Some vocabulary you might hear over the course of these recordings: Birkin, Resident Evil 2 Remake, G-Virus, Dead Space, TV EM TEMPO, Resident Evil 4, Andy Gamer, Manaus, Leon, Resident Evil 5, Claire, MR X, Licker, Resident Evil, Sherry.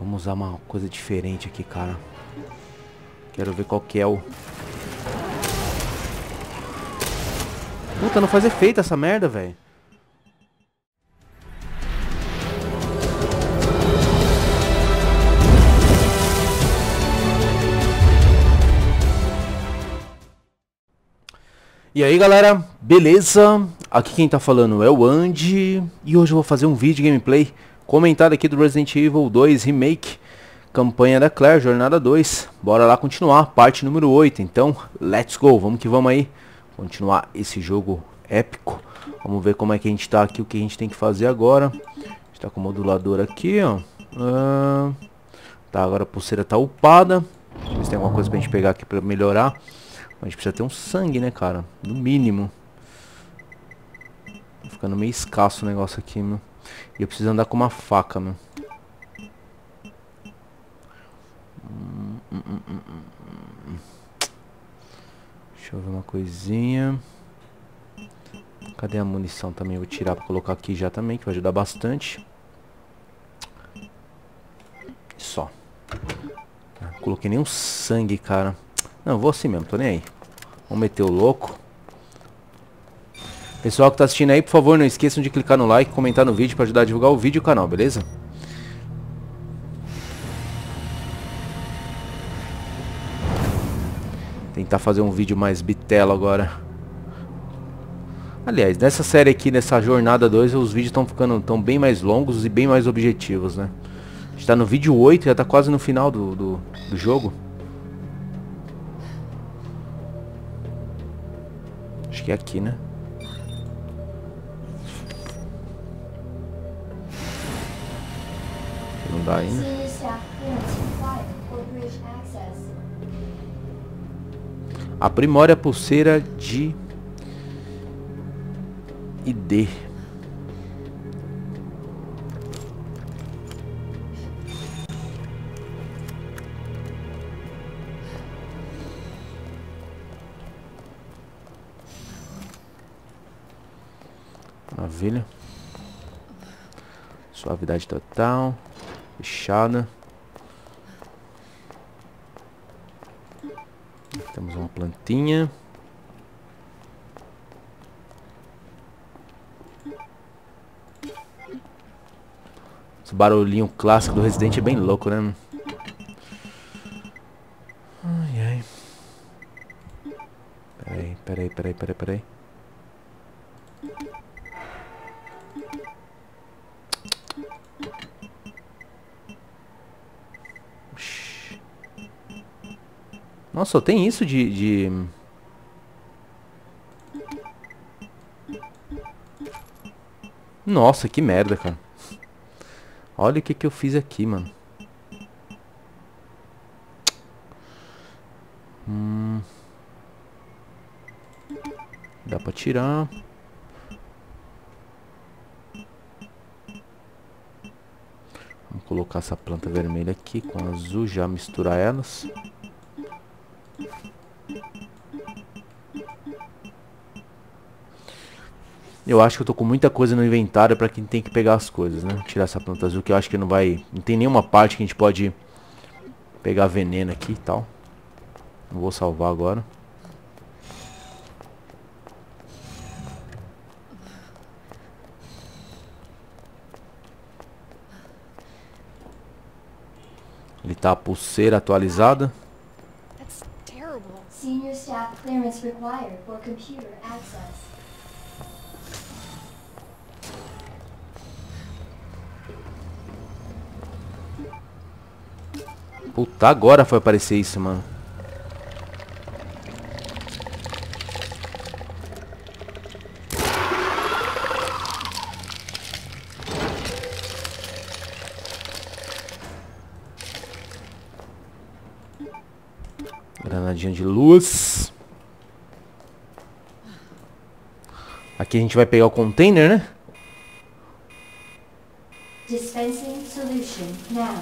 Vamos usar uma coisa diferente aqui, cara. Quero ver qual que é o... Puta, não faz efeito essa merda, velho. E aí galera, beleza? Aqui quem tá falando é o Andy e hoje eu vou fazer um vídeo gameplay comentado aqui do Resident Evil 2 Remake, campanha da Claire, jornada 2. Bora lá continuar, parte número 8, então let's go, vamos que vamos aí. Continuar esse jogo épico. Vamos ver como é que a gente tá aqui, o que a gente tem que fazer agora. A gente tá com o modulador aqui, ó. Tá, agora a pulseira tá upada. Deixa eu ver se tem alguma coisa pra gente pegar aqui pra melhorar. A gente precisa ter um sangue, né, cara? No mínimo. Tá ficando meio escasso o negócio aqui, meu. E eu preciso andar com uma faca, meu. Deixa eu ver uma coisinha. Cadê a munição também? Eu vou tirar pra colocar aqui já também, que vai ajudar bastante. Só. Não coloquei nenhum sangue, cara. Não, vou assim mesmo, tô nem aí. Vamos meter o louco. Pessoal que tá assistindo aí, por favor, não esqueçam de clicar no like, comentar no vídeo pra ajudar a divulgar o vídeo e o canal, beleza? Tentar fazer um vídeo mais bitelo agora. Aliás, nessa série aqui, nessa jornada 2, os vídeos estão ficando bem mais longos e bem mais objetivos, né? A gente tá no vídeo 8, já tá quase no final do jogo. Acho que é aqui, né? Não dá ainda. Aprimore a pulseira de ID. Maravilha. Suavidade total. Fechada. Temos uma plantinha. Esse barulhinho clássico do Resident é bem louco, né? Ai, ai. Peraí. Nossa, só tem isso de... Nossa, que merda, cara. Olha o que eu fiz aqui, mano. Dá pra tirar. Vamos colocar essa planta vermelha aqui com azul, já misturar elas. Eu acho que eu tô com muita coisa no inventário pra quem tem que pegar as coisas, né? Tirar essa planta azul que eu acho que não vai... Não tem nenhuma parte que a gente pode pegar veneno aqui e tal. Não vou salvar agora. Ele tá a pulseira atualizada. Senior staff clearance required for computer access. Puta, agora foi aparecer isso, mano. Granadinha de luz. Aqui a gente vai pegar o container, né? Dispensing solution now.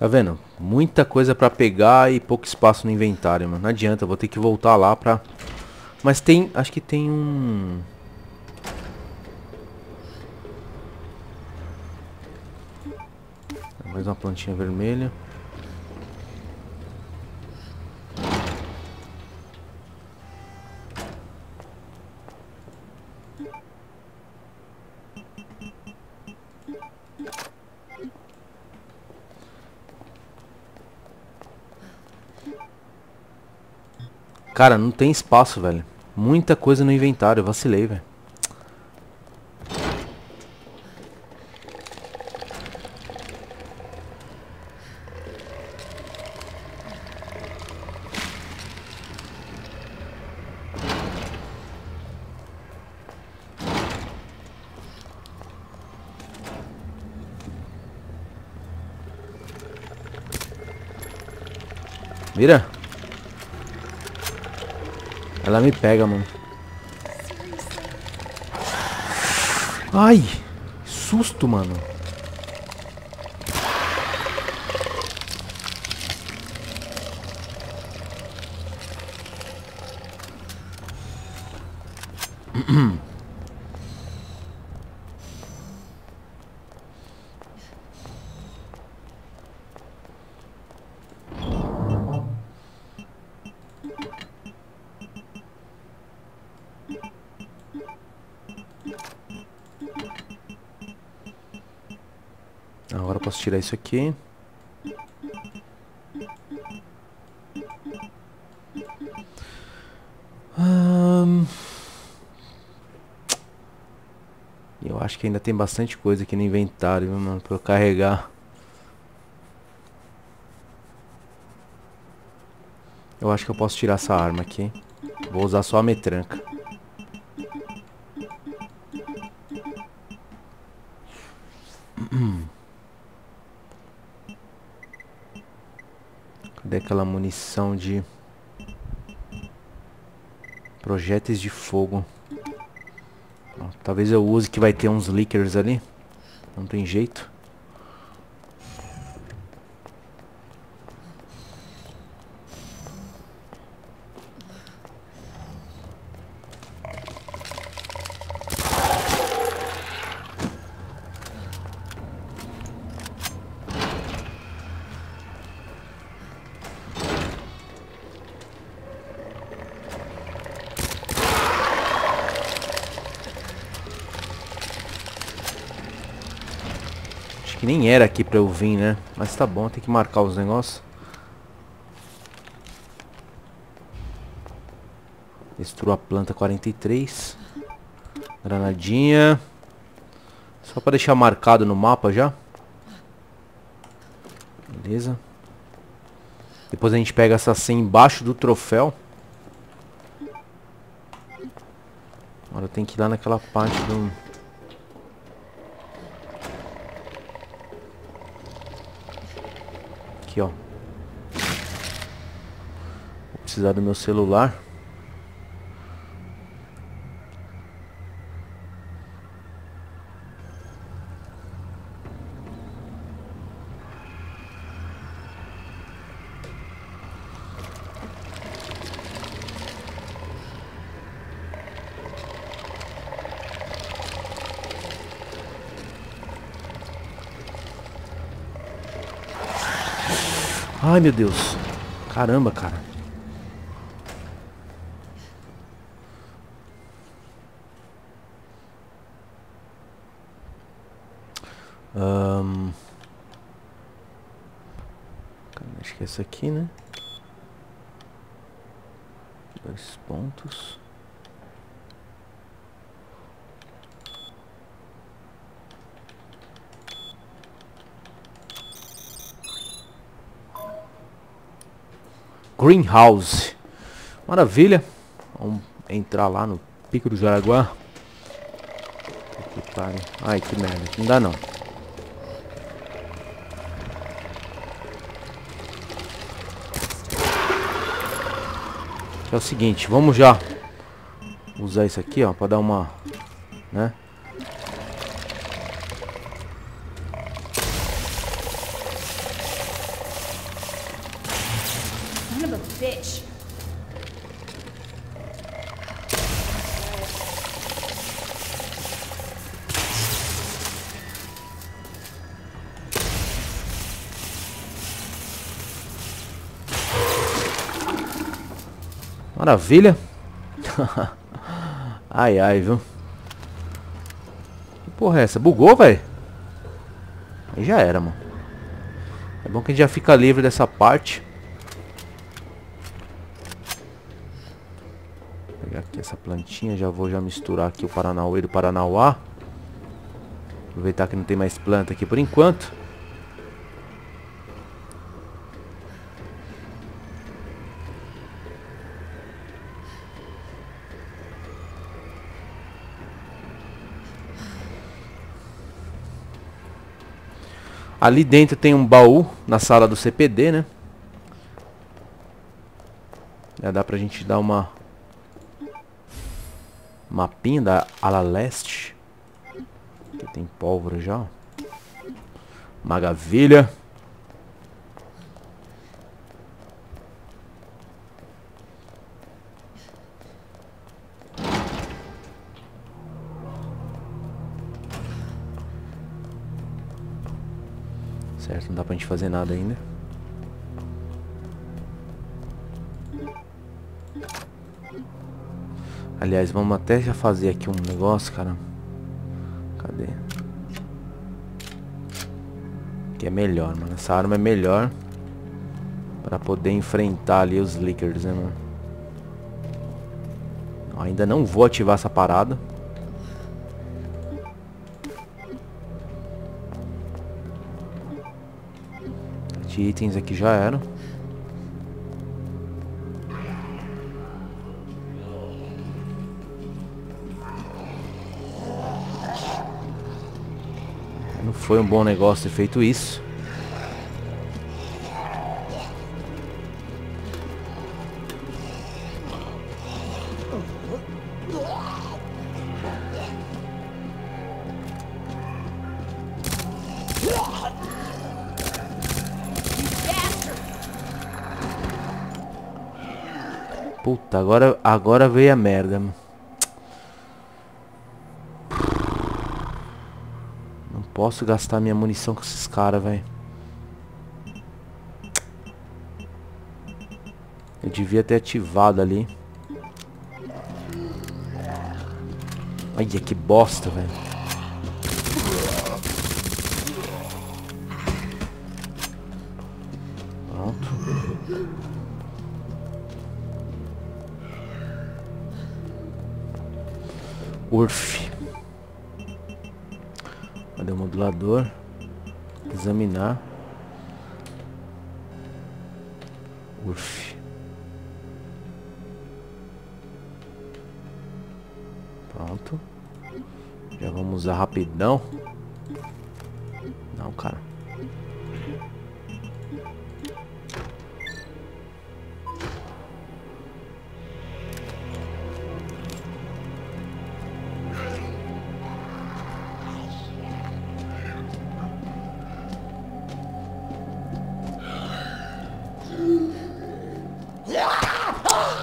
Tá vendo? Muita coisa pra pegar e pouco espaço no inventário, mano. Não adianta, eu vou ter que voltar lá pra... Mas tem... Acho que tem um... Mais uma plantinha vermelha. Cara, não tem espaço, velho. Muita coisa no inventário, eu vacilei, velho. Vira. Ela me pega, mano. Ai, susto, mano. Agora eu posso tirar isso aqui. Eu acho que ainda tem bastante coisa aqui no inventário, viu, mano, pra eu carregar. Eu acho que eu posso tirar essa arma aqui. Vou usar só a metranca. Daquela munição de projéteis de fogo. Talvez eu use, que vai ter uns lickers ali. Não tem jeito. Que nem era aqui pra eu vir, né? Mas tá bom, tem que marcar os negócios. Destrua a planta 43. Granadinha. Só pra deixar marcado no mapa já. Beleza. Depois a gente pega essa senha embaixo do troféu. Agora eu tenho que ir lá naquela parte do... Aqui, ó. Vou precisar do meu celular. Ai, meu Deus. Caramba, cara. Acho que é essa aqui, né? 2 pontos. Greenhouse. Maravilha. Vamos entrar lá no Pico do Jaraguá. Ai, que merda. Não dá, não. É o seguinte. Vamos já usar isso aqui, ó. Pra dar uma... Né? Son of a bitch. Maravilha. Ai, ai, viu? Que porra é essa? Bugou, velho? Aí já era, mano. É bom que a gente já fica livre dessa parte. Vou pegar aqui essa plantinha. Já vou já misturar aqui o Paranauê do Paranauá. Aproveitar que não tem mais planta aqui por enquanto. Ali dentro tem um baú, na sala do CPD, né? Já dá pra gente dar uma... mapinha da ala leste. Aqui tem pólvora já. Maravilha. Certo, não dá pra gente fazer nada ainda. Aliás, vamos até já fazer aqui um negócio, cara. Cadê? Que é melhor, mano. Essa arma é melhor pra poder enfrentar ali os Lickers, né, mano? Ainda não vou ativar essa parada. De itens aqui já eram. Não foi um bom negócio ter feito isso. Puta, agora veio a merda, mano. Não posso gastar minha munição com esses caras, velho. Eu devia ter ativado ali. Olha que bosta, velho. Pronto. Urf. Cadê o modulador? Examinar. Urf. Pronto. Já vamos usar rapidão. Não, cara.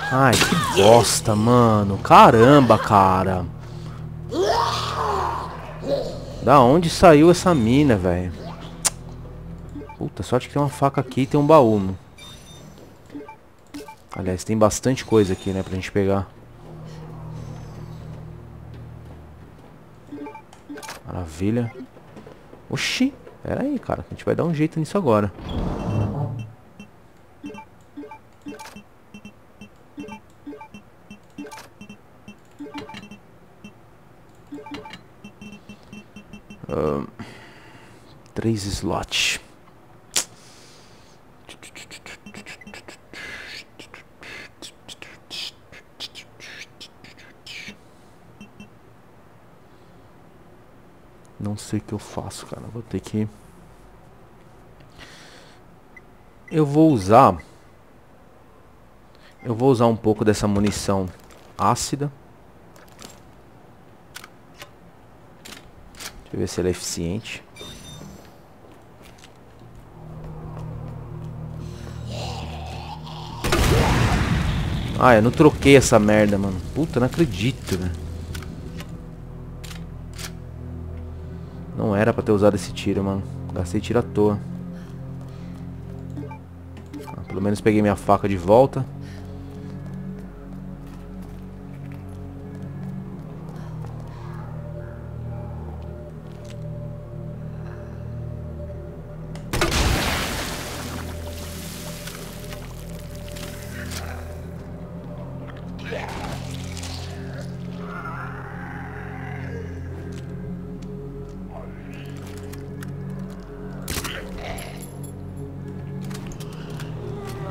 Ai, que bosta, mano. Caramba, cara. Da onde saiu essa mina, velho? Puta, sorte que tem uma faca aqui e tem um baú, mano. Aliás, tem bastante coisa aqui, né, pra gente pegar. Maravilha. Oxi, pera aí, cara. A gente vai dar um jeito nisso agora. Três slots. Não sei o que eu faço, cara. Vou ter que... Eu vou usar um pouco dessa munição ácida. Deixa eu ver se ela é eficiente. Ah, eu não troquei essa merda, mano. Puta, não acredito, velho. Não era pra ter usado esse tiro, mano. Gastei tiro à toa. Ah, pelo menos peguei minha faca de volta.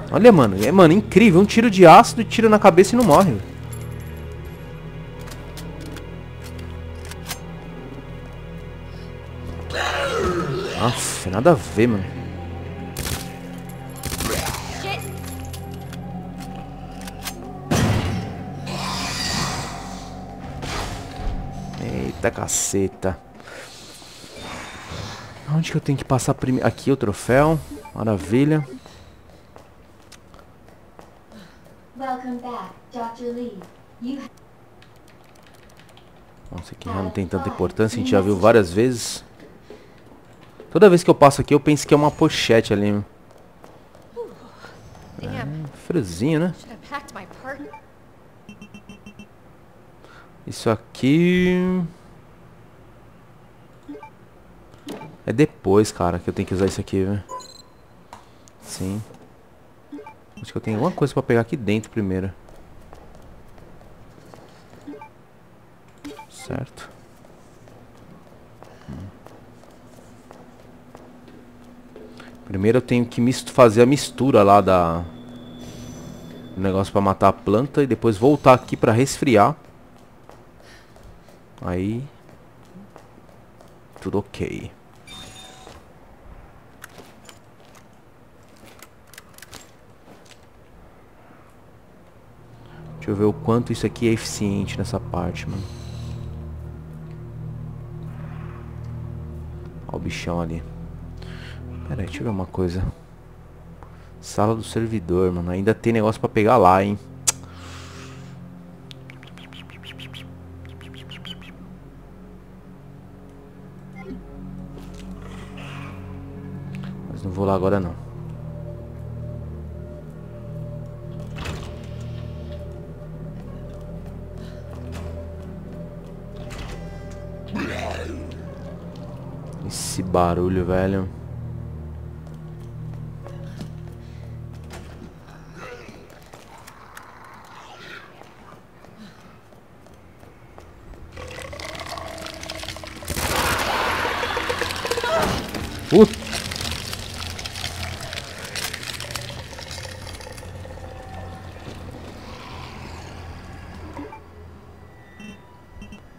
Olha, mano. É, mano, incrível. Um tiro de ácido e tiro na cabeça e não morre. Nossa, nada a ver, mano. Eita, caceta. Onde que eu tenho que passar primeiro? Aqui o troféu. Maravilha. Nossa, aqui não tem tanta importância, a gente já viu várias vezes. Toda vez que eu passo aqui eu penso que é uma pochete ali. É, friozinho, né? Isso aqui... é depois, cara, que eu tenho que usar isso aqui, velho. Sim. Acho que eu tenho alguma coisa pra pegar aqui dentro primeiro. Certo. Primeiro eu tenho que fazer a mistura lá da... do negócio pra matar a planta e depois voltar aqui pra resfriar. Aí... tudo ok. Deixa eu ver o quanto isso aqui é eficiente nessa parte, mano. Olha o bichão ali. Pera aí, deixa eu ver uma coisa. Sala do servidor, mano. Ainda tem negócio pra pegar lá, hein. Mas não vou lá agora, não. Esse barulho, velho.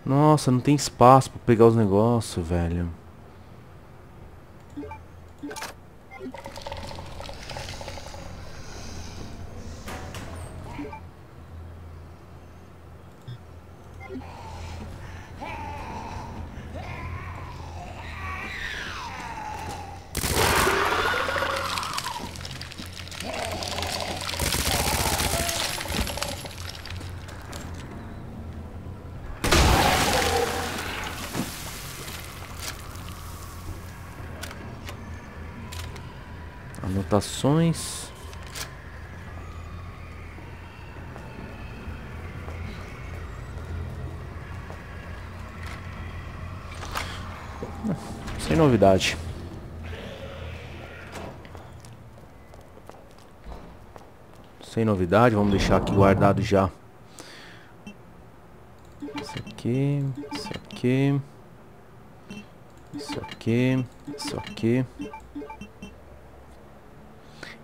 Nossa, não tem espaço pra pegar os negócios, velho. Anotações. Sem novidade. Sem novidade, vamos deixar aqui guardado já. Isso aqui, isso aqui. Isso aqui, isso aqui.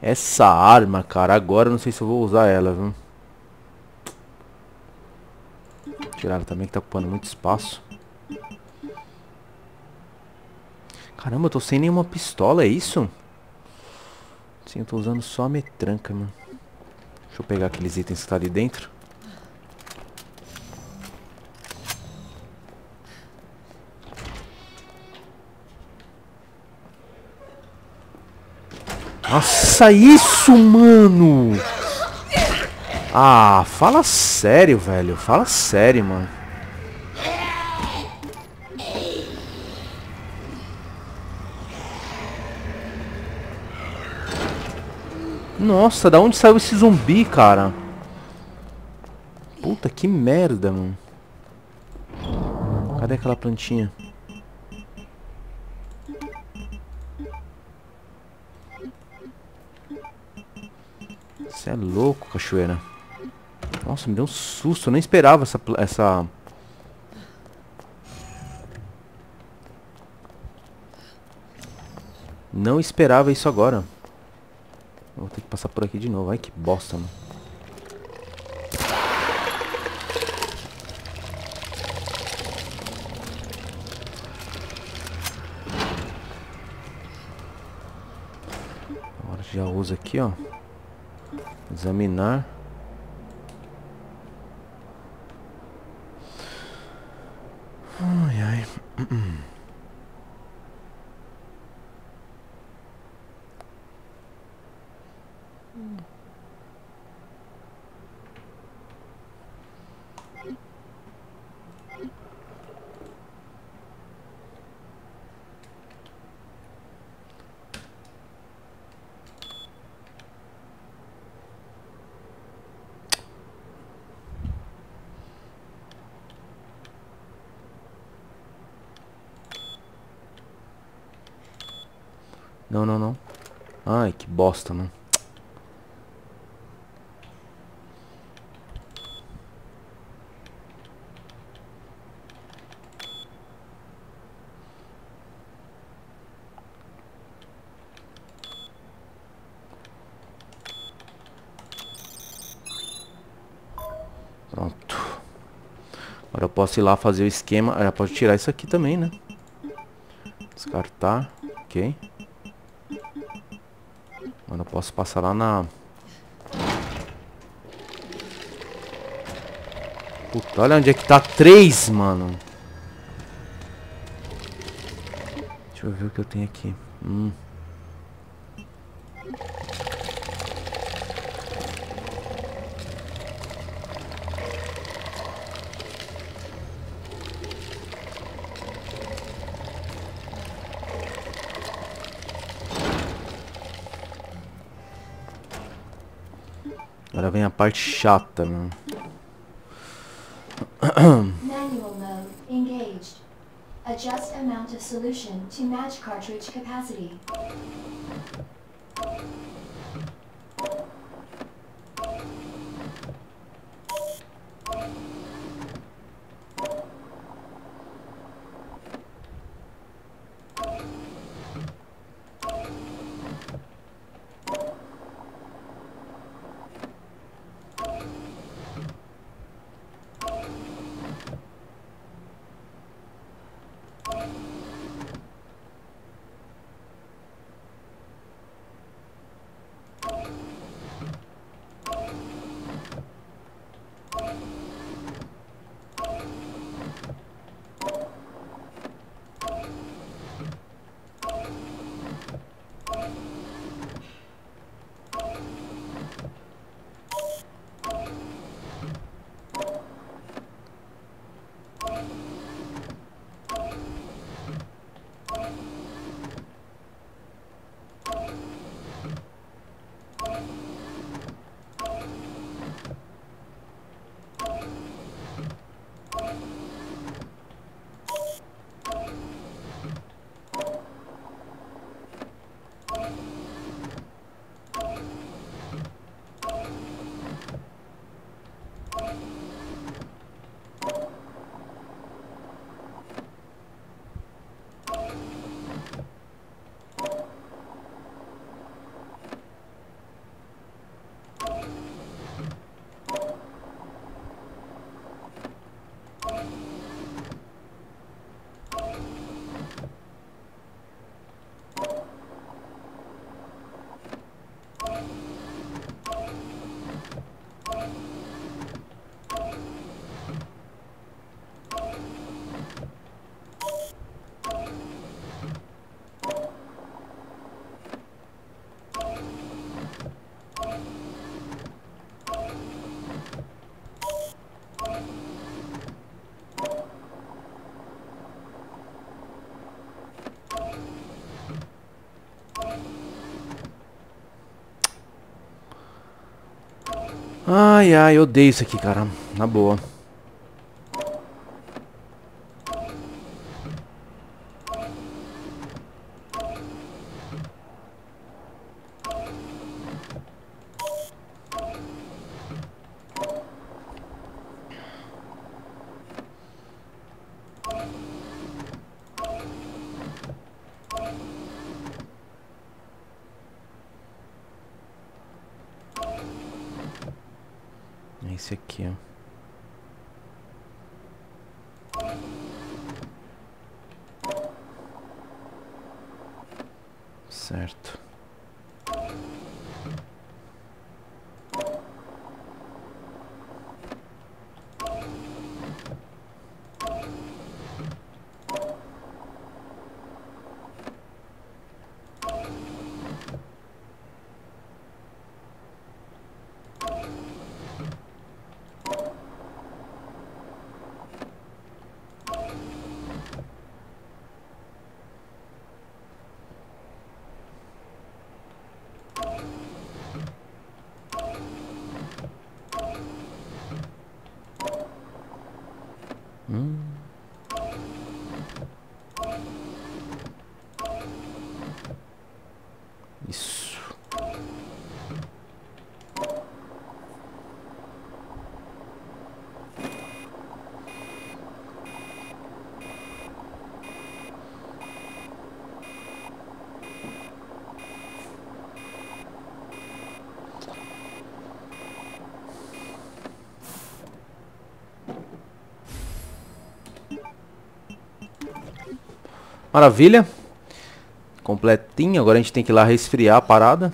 Essa arma, cara, agora eu não sei se eu vou usar ela, viu? Tirar ela também que tá ocupando muito espaço. Caramba, eu tô sem nenhuma pistola, é isso? Sim, eu tô usando só a metranca, mano. Deixa eu pegar aqueles itens que tá ali dentro. Nossa, isso, mano! Ah, fala sério, velho. Fala sério, mano. Nossa, da onde saiu esse zumbi, cara? Puta, que merda, mano. Cadê aquela plantinha? Você é louco, cachoeira. Nossa, me deu um susto. Eu nem esperava essa... Não esperava isso agora. Vou ter que passar por aqui de novo. Ai, que bosta, mano. Agora já usa aqui, ó. Examinar. Ai, ai. Não, não, não. Ai, que bosta, mano. Pronto. Agora eu posso ir lá fazer o esquema. Eu posso tirar isso aqui também, né? Descartar. Ok. Mano, eu posso passar lá na... Puta, olha onde é que tá 3, mano. Deixa eu ver o que eu tenho aqui. Agora vem a parte chata, mano. Manual mode engaged. Adjust amount of solution to match cartridge capacity. Ai, ai, eu odeio isso aqui, cara. Na boa. Esse aqui, ó. Certo. Isso. Maravilha. Completinho, agora a gente tem que ir lá resfriar a parada.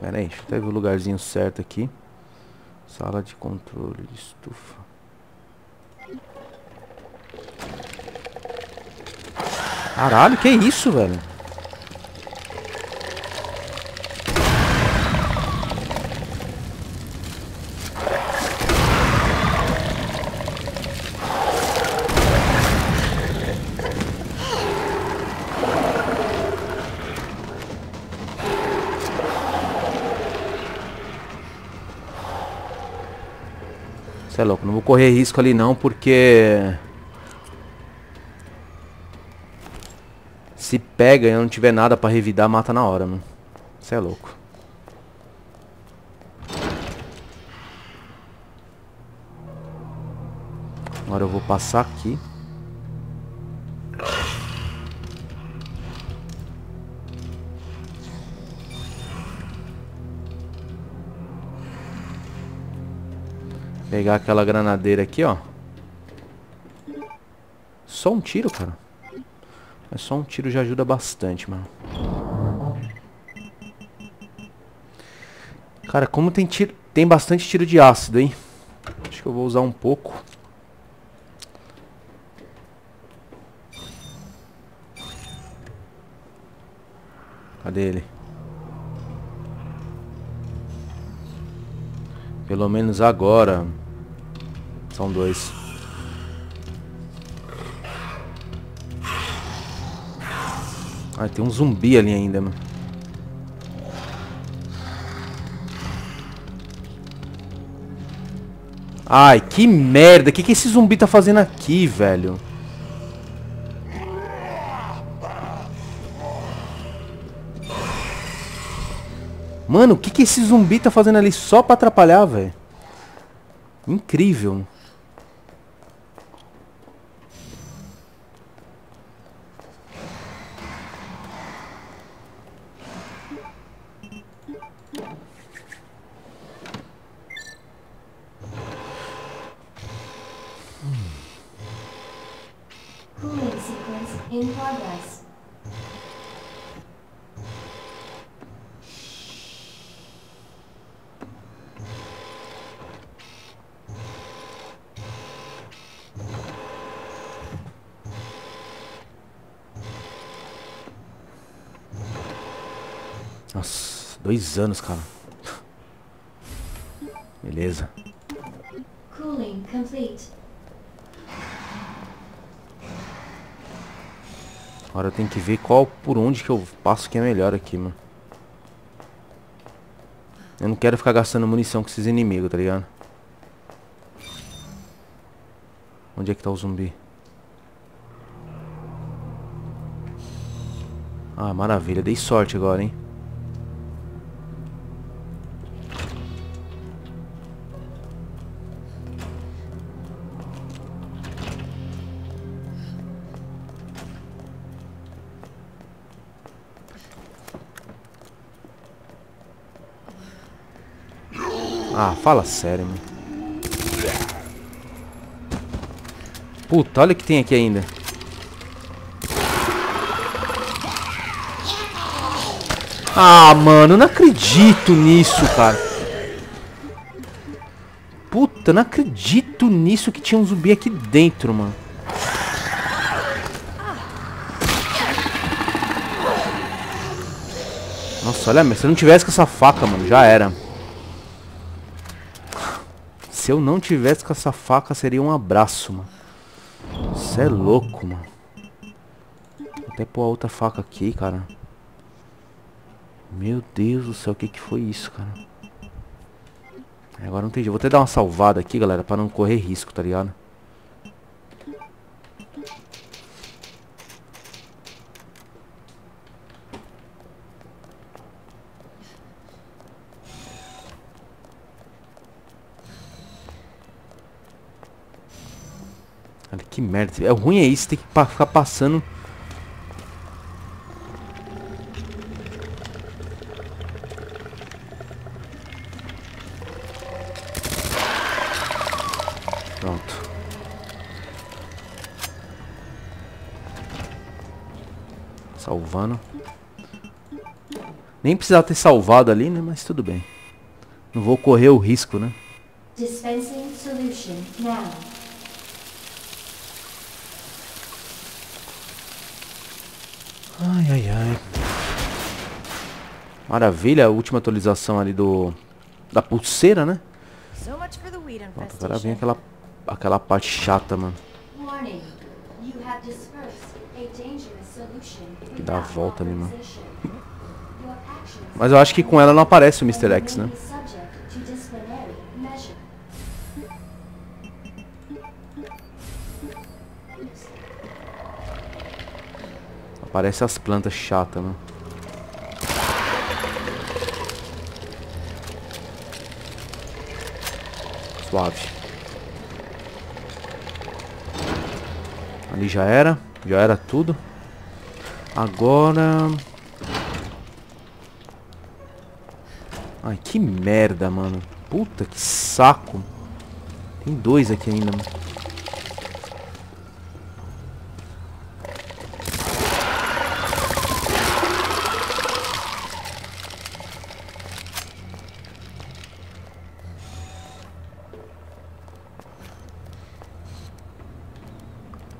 Pera aí, deixa eu até ver o lugarzinho certo aqui. Sala de controle de estufa. Caralho, que isso, velho? É louco, não vou correr risco ali não, porque se pega e eu não tiver nada pra revidar, mata na hora, mano. Isso é louco. Agora eu vou passar aqui. Pegar aquela granadeira aqui, ó. Só um tiro, cara. Mas só um tiro já ajuda bastante, mano. Cara, como tem tiro... Tem bastante tiro de ácido, hein? Acho que eu vou usar um pouco. Cadê ele? Pelo menos agora... São dois. Ah, tem um zumbi ali ainda, mano. Ai, que merda! O que que esse zumbi tá fazendo aqui, velho? Mano, o que que esse zumbi tá fazendo ali só pra atrapalhar, velho? Incrível. Nossa, 2 anos, cara. Beleza. Cooling complete. Agora eu tenho que ver qual, por onde que eu passo que é melhor aqui, mano. Eu não quero ficar gastando munição com esses inimigos, tá ligado? Onde é que tá o zumbi? Ah, maravilha. Dei sorte agora, hein? Ah, fala sério, mano. Puta, olha o que tem aqui ainda. Ah, mano, eu não acredito nisso, cara. Puta, eu não acredito nisso que tinha um zumbi aqui dentro, mano. Nossa, olha, se eu não tivesse com essa faca, mano, já era. Se eu não tivesse com essa faca, seria um abraço, mano. Você é louco, mano. Vou até pôr a outra faca aqui, cara. Meu Deus do céu, o que que foi isso, cara? Agora não entendi. Vou até dar uma salvada aqui, galera, pra não correr risco, tá ligado? Olha que merda. É ruim é isso, tem que ficar passando... Salvando. Nem precisava ter salvado ali, né? Mas tudo bem. Não vou correr o risco, né? Dispensing solution now. Ai, ai, ai. Maravilha, a última atualização ali do... da pulseira, né? Pronto, agora vem aquela parte chata, mano. Que dá a volta ali, mano. Mas eu acho que com ela não aparece o Mr. X, né? Aparece as plantas chatas, mano. Suave. Ali já era. Já era tudo. Agora... Ai, que merda, mano. Puta, que saco. Tem dois aqui ainda, mano.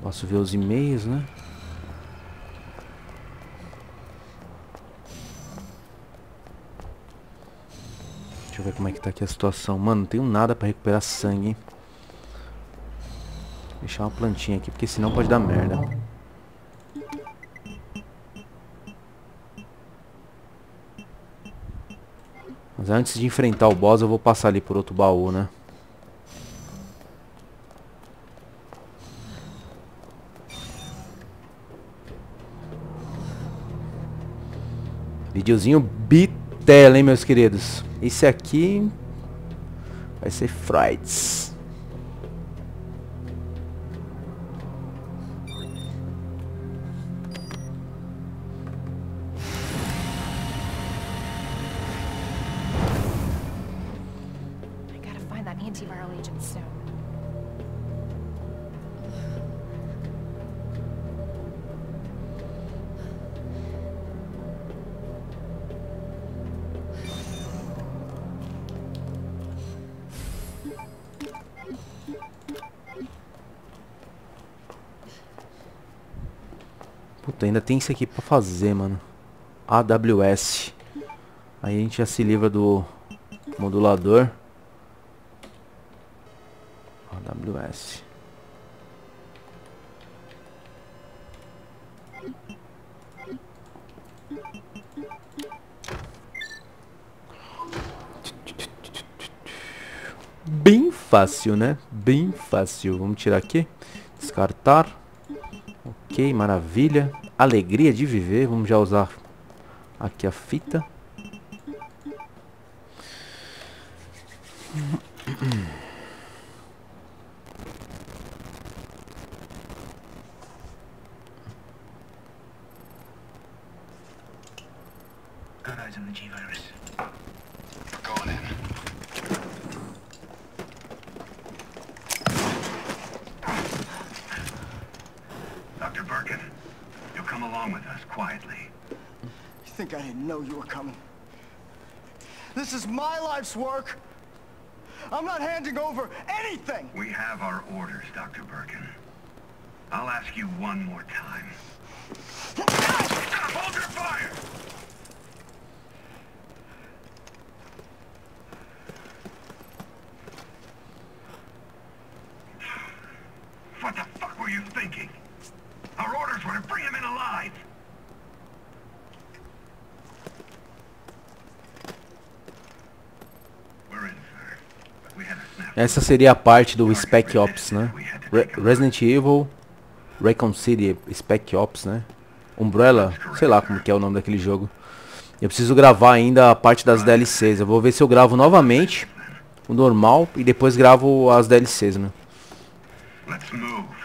Posso ver os e-mails, né? Deixa eu ver como é que tá aqui a situação. Mano, não tenho nada pra recuperar sangue, hein? Vou deixar uma plantinha aqui, porque senão pode dar merda. Mas antes de enfrentar o boss, eu vou passar ali por outro baú, né? Videozinho bitela, hein, meus queridos. Esse aqui vai ser Frides. Puta, ainda tem isso aqui pra fazer, mano. AWS. Aí a gente já se livra do modulador. AWS. fácil, né? Bem fácil. Vamos tirar aqui. Descartar. Ok, maravilha. Alegria de viver. Vamos já usar aqui a fita. Guys on the G-Virus. We're going in. Dr. Birkin, you'll come along with us quietly. You think I didn't know you were coming? This is my life's work. I'm not handing over anything! We have our orders, Dr. Birkin. I'll ask you one more time. Hold your fire! What the fuck were you thinking? Our orders were to bring him in alive! Essa seria a parte do Spec Ops, né? Resident Evil, Recon City, Spec Ops, né? Umbrella, sei lá como que é o nome daquele jogo. Eu preciso gravar ainda a parte das DLCs. Eu vou ver se eu gravo novamente o normal e depois gravo as DLCs, né? Let's move.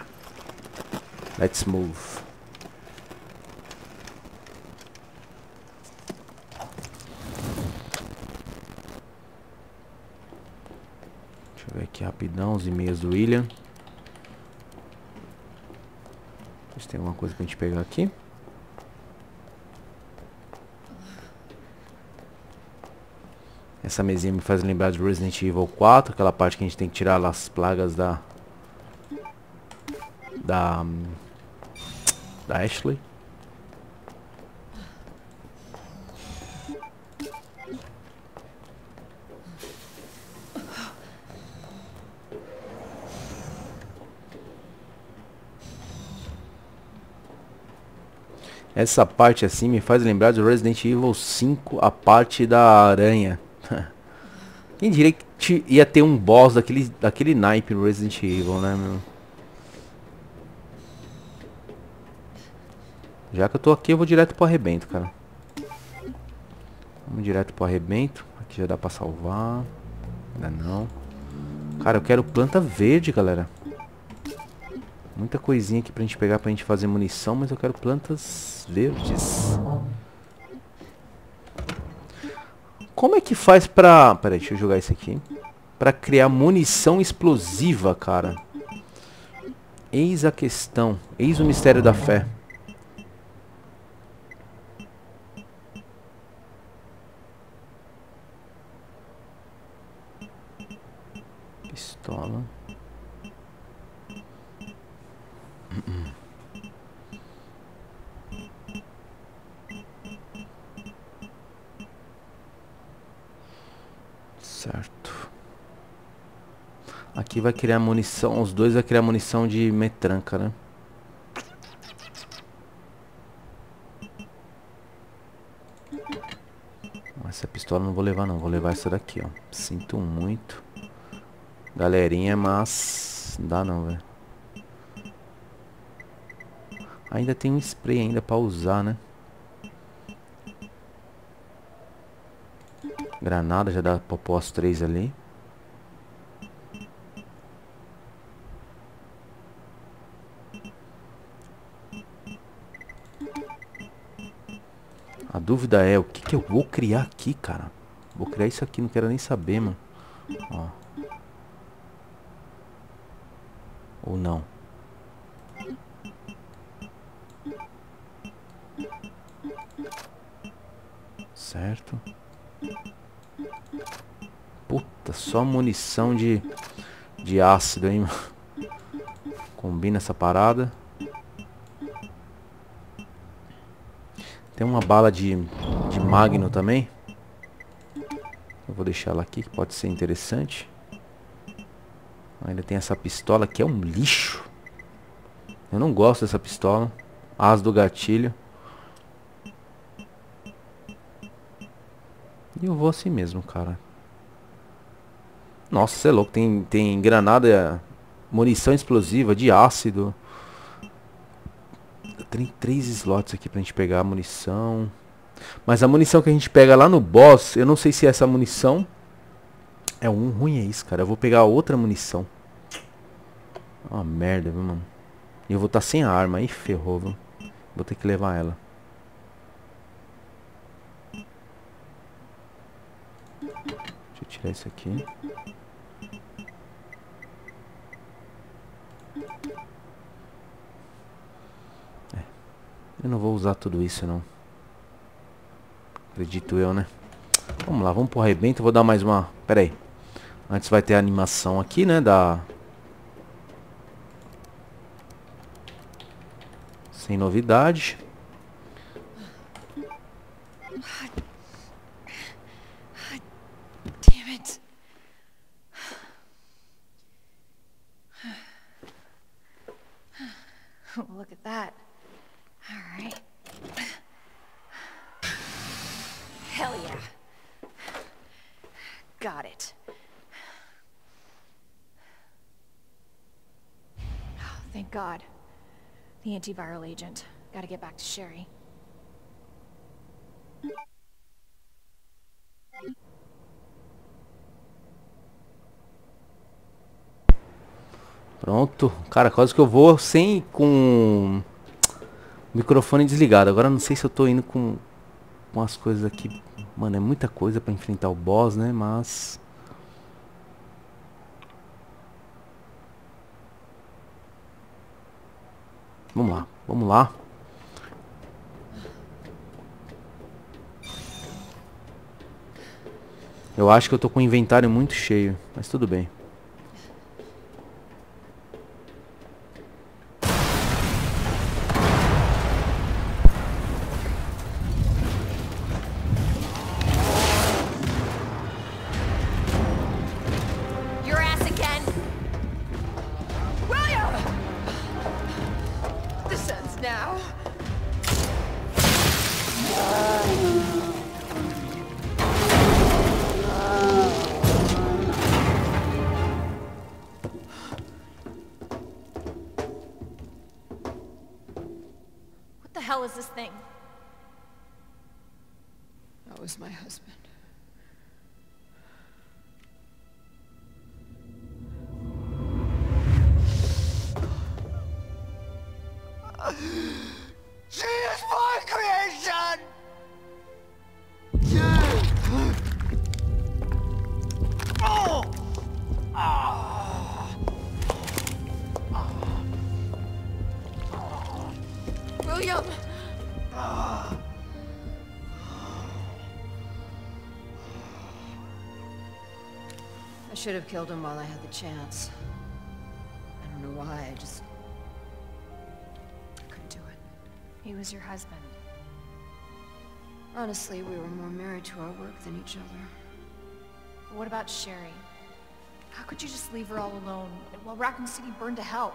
Aqui rapidão, os e-mails do William. Vê se tem alguma coisa pra gente pegar aqui. Essa mesinha me faz lembrar de Resident Evil 4, aquela parte que a gente tem que tirar lá as plagas da Ashley. Essa parte assim me faz lembrar de Resident Evil 5, a parte da aranha. Quem diria que ia ter um boss daquele naipe no Resident Evil, né, meu? Já que eu tô aqui, eu vou direto pro arrebento, cara. Vamos direto pro arrebento. Aqui já dá pra salvar. Ainda não. Cara, eu quero planta verde, galera. Muita coisinha aqui pra gente pegar, pra gente fazer munição, mas eu quero plantas verdes. Como é que faz pra... Peraí, deixa eu jogar isso aqui. Pra criar munição explosiva, cara. Eis a questão. Eis o mistério da fé. Pistola. Certo. Aqui vai criar munição. Os dois vai criar munição de metranca, né? Essa pistola eu não vou levar não. Vou levar essa daqui, ó. Sinto muito, galerinha, mas não dá não, velho. Ainda tem um spray ainda pra usar, né? Granada, já dá pra pôr as 3 ali. A dúvida é, o que que eu vou criar aqui, cara? Vou criar isso aqui, não quero nem saber, mano. Ó. Ou não. Certo. Puta, só munição de ácido, hein? Combina essa parada. Tem uma bala de magno também. Eu vou deixar ela aqui, que pode ser interessante. Ainda tem essa pistola que é um lixo. Eu não gosto dessa pistola. As do gatilho. E eu vou assim mesmo, cara. Nossa, você é louco. Tem granada, munição explosiva, de ácido. Tem 3 slots aqui pra gente pegar a munição. Mas a munição que a gente pega lá no boss, eu não sei se essa munição... É um ruim, é isso, cara. Eu vou pegar outra munição. É uma merda, viu, mano. E eu vou estar sem a arma. Aí ferrou, viu. Vou ter que levar ela. Deixa eu tirar isso aqui. É. Eu não vou usar tudo isso, não. Acredito eu, né? Vamos lá, vamos pro arrebento. Vou dar mais uma... Pera aí. Antes vai ter a animação aqui, né? Da... Sem novidade. Look at that. All right. Hell yeah. Got it. Oh, thank God. The antiviral agent. Gotta get back to Sherry. Pronto. Cara, quase que eu vou sem... com... o microfone desligado. Agora não sei se eu tô indo com as coisas aqui... Mano, é muita coisa pra enfrentar o boss, né? Mas... Vamos lá, vamos lá. Eu acho que eu tô com o inventário muito cheio, mas tudo bem. I should have killed him while I had the chance. I don't know why, I couldn't do it. He was your husband. Honestly, we were more married to our work than each other. But what about Sherry? How could you just leave her all alone while Raccoon City burned to hell?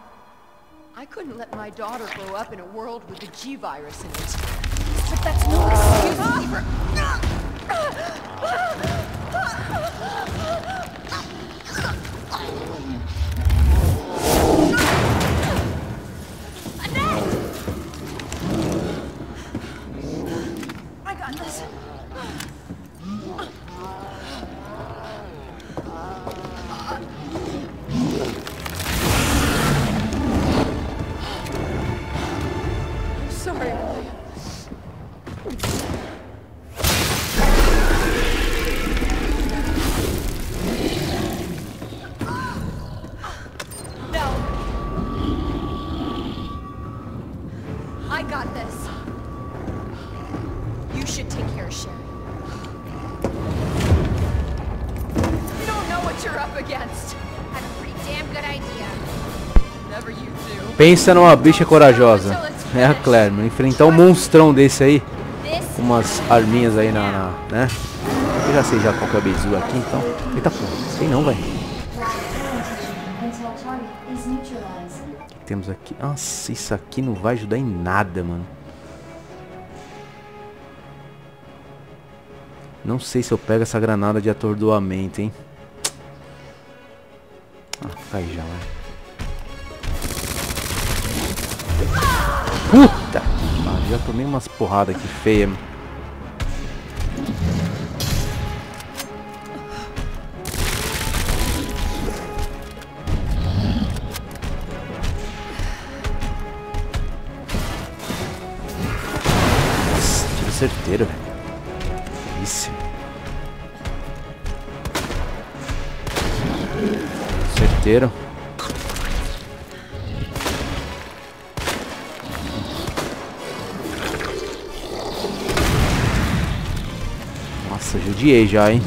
I couldn't let my daughter grow up in a world with the G-Virus in it. But that's no excuse to leave her. Pensa numa bicha corajosa. É a Claire, mano. Enfrentar um monstrão desse aí. Umas arminhas aí né? Eu já sei já qual que é o bizu aqui, então. Eita porra, sei não, velho. O que temos aqui? Nossa, isso aqui não vai ajudar em nada, mano. Não sei se eu pego essa granada de atordoamento, hein. Aí já vai. Puta! Ah, já tomei umas porradas aqui feia. Nossa, tiro certeiro, velho. Isso. Certeiro. Nossa, judiei já, hein?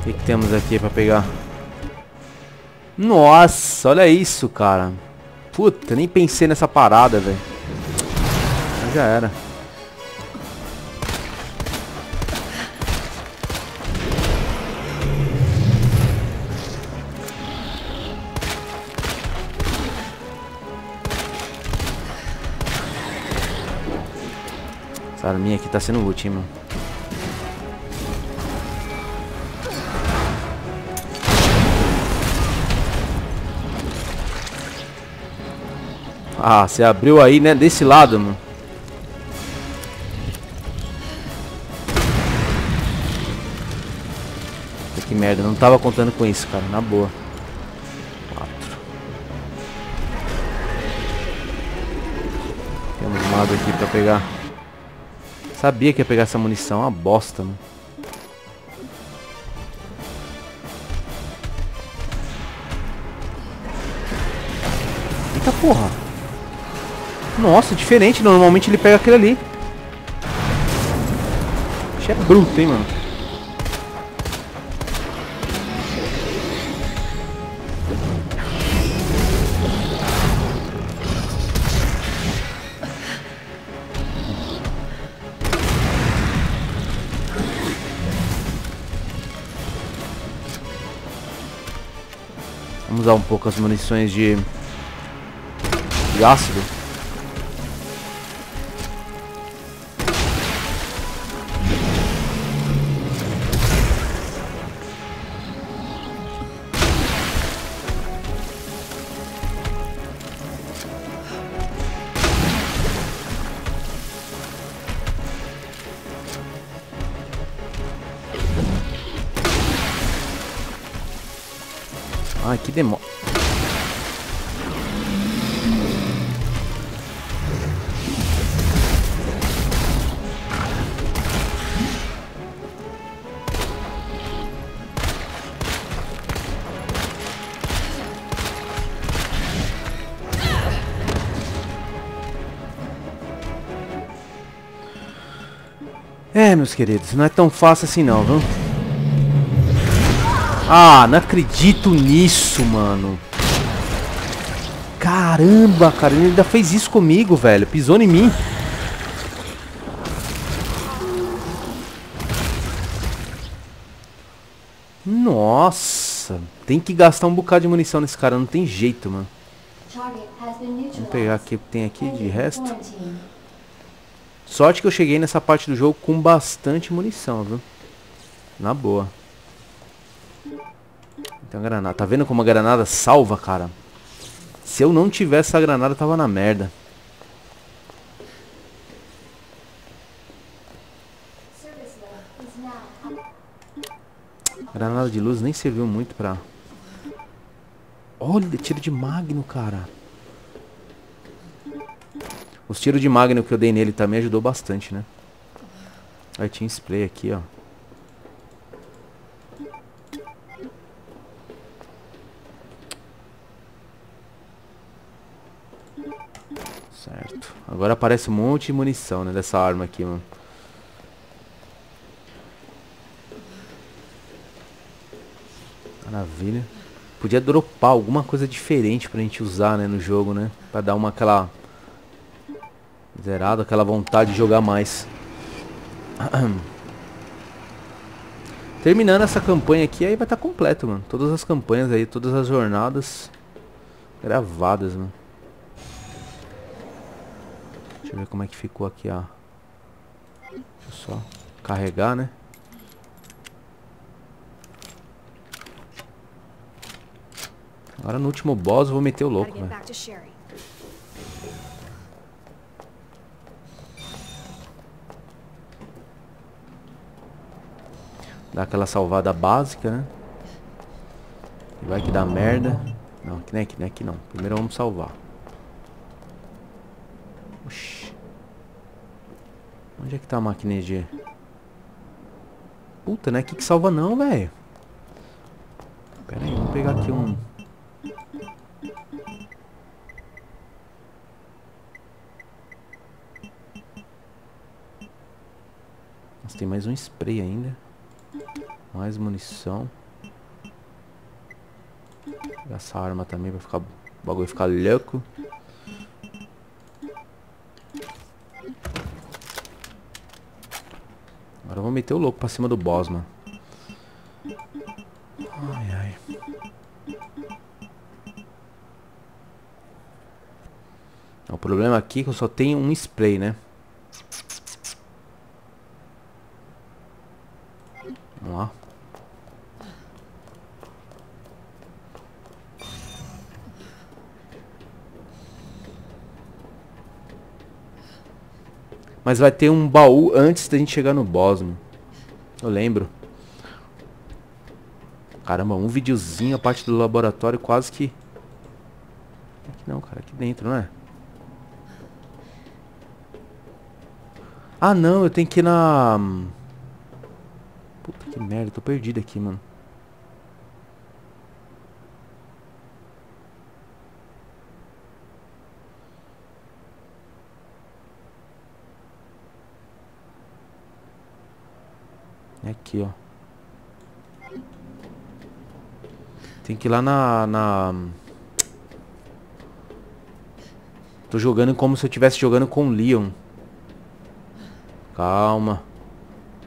O que que temos aqui pra pegar? Nossa, olha isso, cara. Puta, nem pensei nessa parada, velho. Já era. Essa arminha aqui tá sendo útil, hein, mano. Ah, você abriu aí, né? Desse lado, mano. Que merda, não tava contando com isso, cara. Na boa. 4. Temos um lado aqui pra pegar. Sabia que ia pegar essa munição. Uma bosta, mano. Eita porra. Nossa, diferente. Normalmente ele pega aquele ali. Isso é bruto, hein, mano. Vamos usar um pouco as munições de ácido. Ai, que demônio. É, meus queridos, não é tão fácil assim não, viu? Ah, não acredito nisso, mano. Caramba, cara, ele ainda fez isso comigo, velho. Pisou em mim. Nossa, tem que gastar um bocado de munição nesse cara, não tem jeito, mano. Vamos pegar aqui o que tem aqui de resto. Sorte que eu cheguei nessa parte do jogo com bastante munição, viu? Na boa. Tem uma granada. Tá vendo como a granada salva, cara? Se eu não tivesse essa granada, eu tava na merda. Granada de luz nem serviu muito pra... Olha, tiro de magno, cara. Os tiros de magno que eu dei nele também ajudou bastante, né? Aí tinha spray aqui, ó. Certo. Agora aparece um monte de munição, né? Dessa arma aqui, mano. Maravilha. Podia dropar alguma coisa diferente pra gente usar, né? No jogo, né? Pra dar uma aquela... zerada, aquela vontade de jogar mais. Terminando essa campanha aqui, aí vai estar completo, mano. Todas as campanhas aí, todas as jornadas gravadas, mano. Deixa eu ver como é que ficou aqui, ó. Deixa eu só carregar, né? Agora no último boss eu vou meter o louco, velho. Dá aquela salvada básica, né? E vai que dá merda. Não, que nem aqui, não é aqui não. Primeiro vamos salvar. Oxi. Onde é que tá a máquina de... Puta, não é aqui que salva não, velho. Pera aí, vamos pegar aqui um... Nossa, tem mais um spray ainda. Mais munição. Essa arma também vai ficar... O bagulho vai ficar louco. Agora eu vou meter o louco pra cima do boss, mano. Ai, ai. O problema aqui é que eu só tenho um spray, né? Vamos lá. Mas vai ter um baú antes da gente chegar no boss, mano. Eu lembro. Caramba, um videozinho, a parte do laboratório quase que... Aqui não, cara. Aqui dentro, não é? Ah, não. Eu tenho que ir na... Puta que merda. Tô perdido aqui, mano. É aqui, ó. Tem que ir lá na... Tô jogando como se eu estivesse jogando com o Leon. Calma.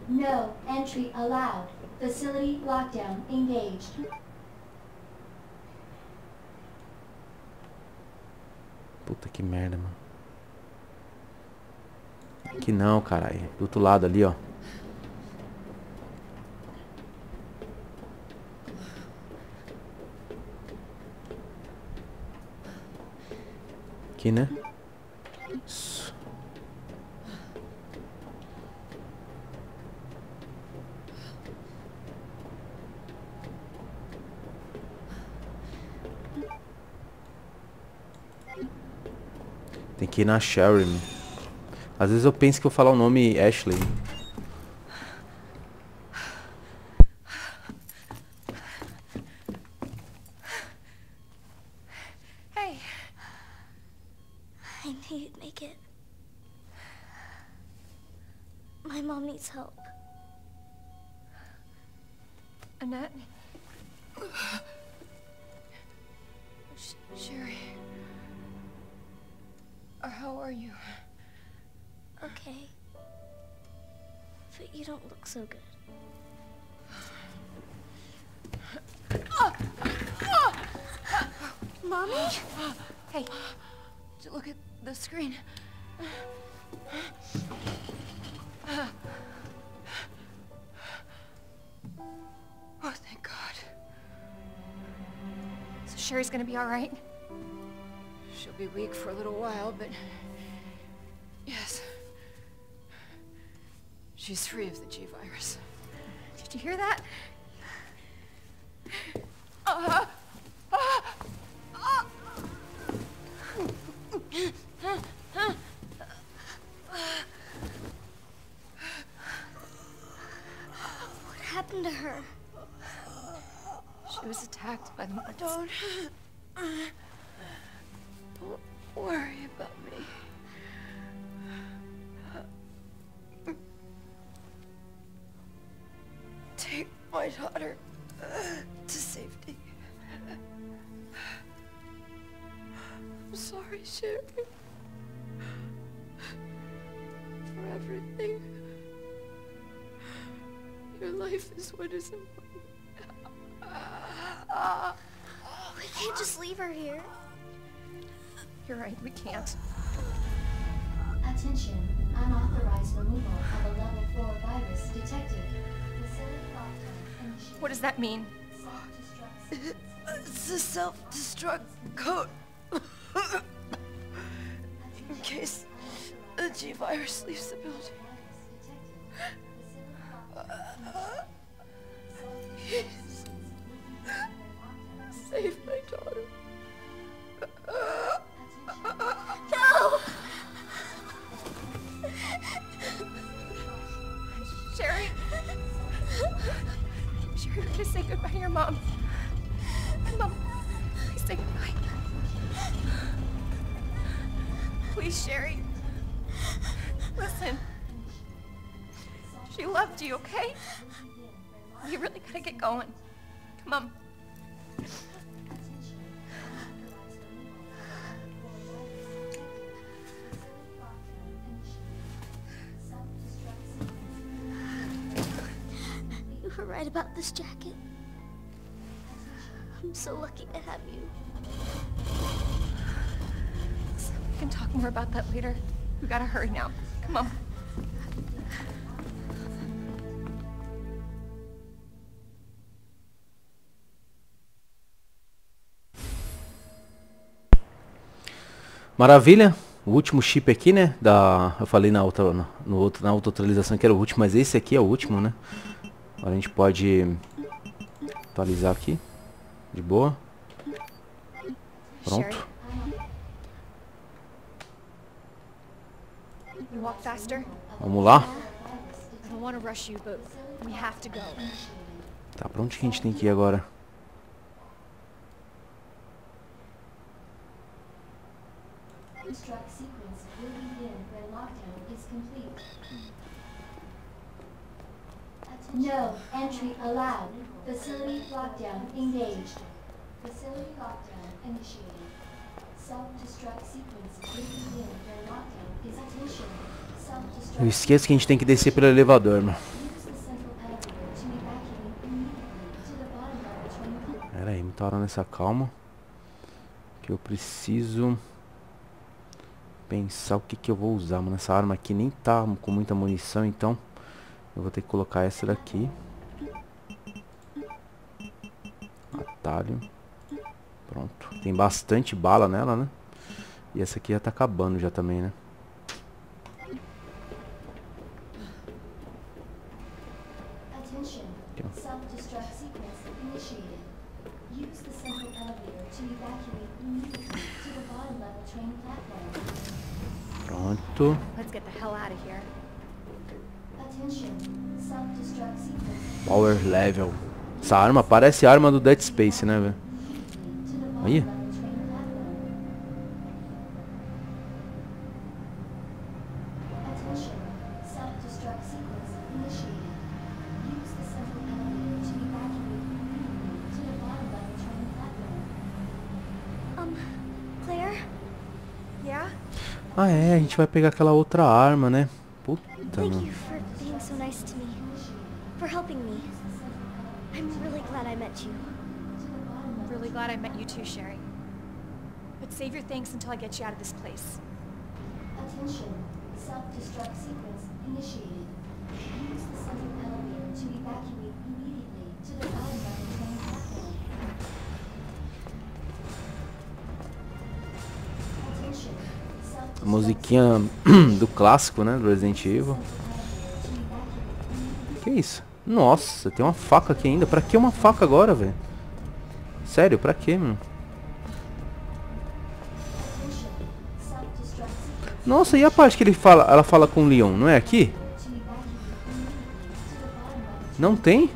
No entry allowed. Facility lockdown engaged. Puta que merda, mano. Aqui não, caralho. Do outro lado ali, ó. Aqui, né? Isso. Tem que ir na Sherry. Às vezes eu penso que eu vou falar o nome Ashley. Sherry's gonna be all right. She'll be weak for a little while, but yes, she's free of the G-Virus. Did you hear that? What happened to her? She was attacked by the... Don't worry about me. Take my daughter to safety. I'm sorry, Sherry. For everything. You Your life is what is important. We can't just leave her here. You're right, we can't. Attention, unauthorized removal of a level 4 virus detected. What does that mean? It's a self-destruct code. In case the G-Virus leaves the building. Please, save my daughter. No! Sherry! Sherry, we're gonna say goodbye to your mom. Mom, please say goodbye. Please, Sherry. Listen. She loved you, okay? You really gotta get going. Come on. You were right about this jacket. I'm so lucky to have you. Listen, we can talk more about that later. We gotta hurry now. Come on. Maravilha, o último chip aqui, né, eu falei na outra, na outra atualização que era o último, mas esse aqui é o último, né. Agora a gente pode atualizar aqui, de boa, pronto. Vamos lá. Tá, pra onde que a gente tem que ir agora? No entry allowed. Facility lockdown engaged. Facility lockdown initiated. Self-destruct sequence begin. Their lockdown is attention. Self-destruct. Eu esqueço que a gente tem que descer pelo elevador, mano. Pera aí, me torna nessa calma. Que eu preciso pensar o que que eu vou usar, mano. Essa arma aqui nem tá com muita munição, então eu vou ter que colocar essa daqui. Atalho. Pronto. Tem bastante bala nela, né? E essa aqui já tá acabando já também, né? Pronto. Power level. Essa arma parece a arma do Dead Space, né, velho? Aí. Ah, é, a gente vai pegar aquela outra arma, né? Puta, mano. Glad I met you too, Sherry. But save your thanks until I get you out of this place. Attention. Self-destruct sequence initiated. Use the central elevator to evacuate immediately to the bottom of the train platform. Attention. A musiquinha do clássico, né, do Resident Evil. Que isso? Nossa, tem uma faca aqui ainda. Pra que uma faca agora, velho? Sério, pra quê, mano? Nossa, e a parte que ele fala, ela fala com o Leon, não é aqui? Não tem?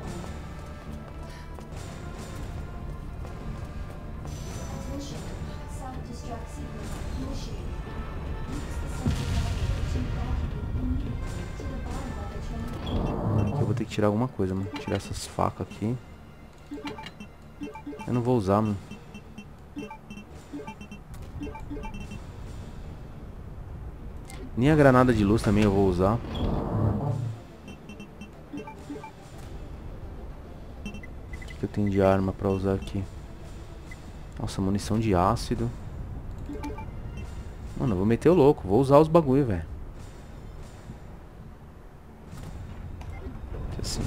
Aqui eu vou ter que tirar alguma coisa, mano. Tirar essas facas aqui. Eu não vou usar, mano. Nem a granada de luz também eu vou usar. tenho de arma pra usar aqui? Nossa, munição de ácido. Mano, eu vou meter o louco. Vou usar os bagulho, velho. Assim.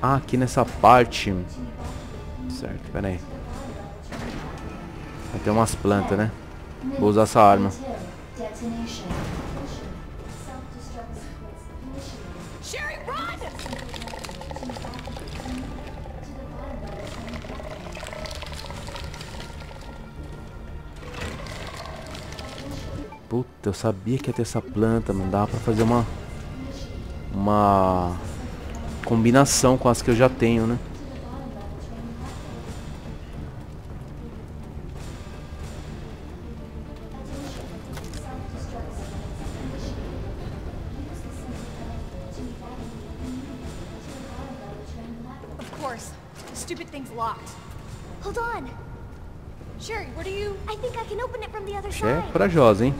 Ah, aqui nessa parte. Certo, pera aí. Vai ter umas plantas, né? Vou usar essa arma. Puta, eu sabia que ia ter essa planta, mano. Dava pra fazer uma combinação com as que eu já tenho, né? É corajosa, hein?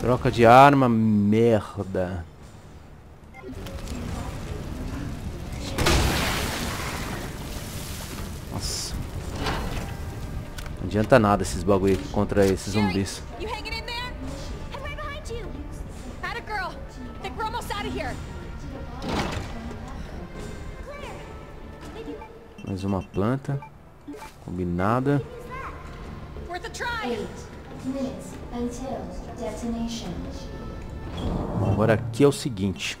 Troca de arma, merda. Nossa. Não adianta nada esses bagulho aqui contra esses zumbis. Mais uma planta. Combinada. Agora aqui é o seguinte.